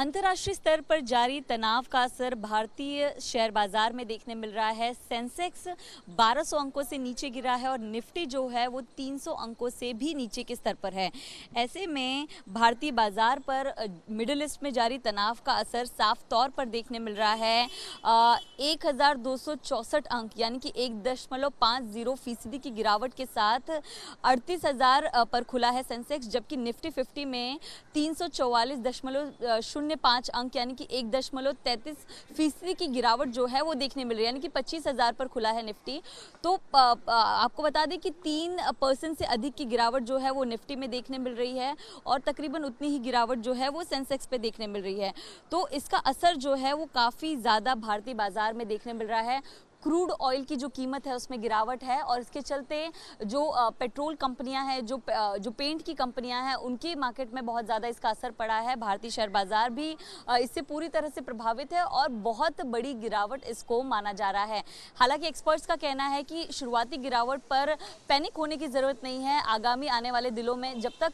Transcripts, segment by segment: अंतर्राष्ट्रीय स्तर पर जारी तनाव का असर भारतीय शेयर बाजार में देखने मिल रहा है। सेंसेक्स 1200 अंकों से नीचे गिरा है और निफ्टी जो है वो 300 अंकों से भी नीचे के स्तर पर है। ऐसे में भारतीय बाजार पर मिडिल ईस्ट में जारी तनाव का असर साफ तौर पर देखने मिल रहा है। 1264 अंक यानी कि 1.50% की गिरावट के साथ 38,000 पर खुला है सेंसेक्स, जबकि निफ्टी 50 में 344.05 अंक यानी कि 1.33% की गिरावट जो है वो देखने मिल रही है, यानी कि 25,000 पर खुला है निफ्टी। तो आपको बता दें कि 3% से अधिक की गिरावट जो है वो निफ्टी में देखने मिल रही है और तकरीबन उतनी ही गिरावट जो है वो सेंसेक्स पे देखने मिल रही है। तो इसका असर जो है वो काफ़ी ज़्यादा भारतीय बाजार में देखने मिल रहा है। क्रूड ऑयल की जो कीमत है उसमें गिरावट है और इसके चलते जो पेट्रोल कंपनियां हैं, जो पेंट की कंपनियां हैं, उनकी मार्केट में बहुत ज़्यादा इसका असर पड़ा है। भारतीय शेयर बाज़ार भी इससे पूरी तरह से प्रभावित है और बहुत बड़ी गिरावट इसको माना जा रहा है। हालांकि एक्सपर्ट्स का कहना है कि शुरुआती गिरावट पर पैनिक होने की ज़रूरत नहीं है। आगामी आने वाले दिनों में जब तक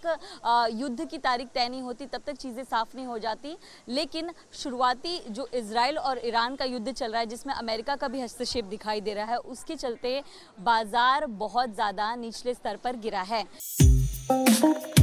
युद्ध की तारीख तय नहीं होती तब तक चीज़ें साफ नहीं हो जाती, लेकिन शुरुआती जो इजरायल और ईरान का युद्ध चल रहा है जिसमें अमेरिका का भी हस्तक्षेप दिखाई दे रहा है, उसके चलते बाजार बहुत ज्यादा निचले स्तर पर गिरा है।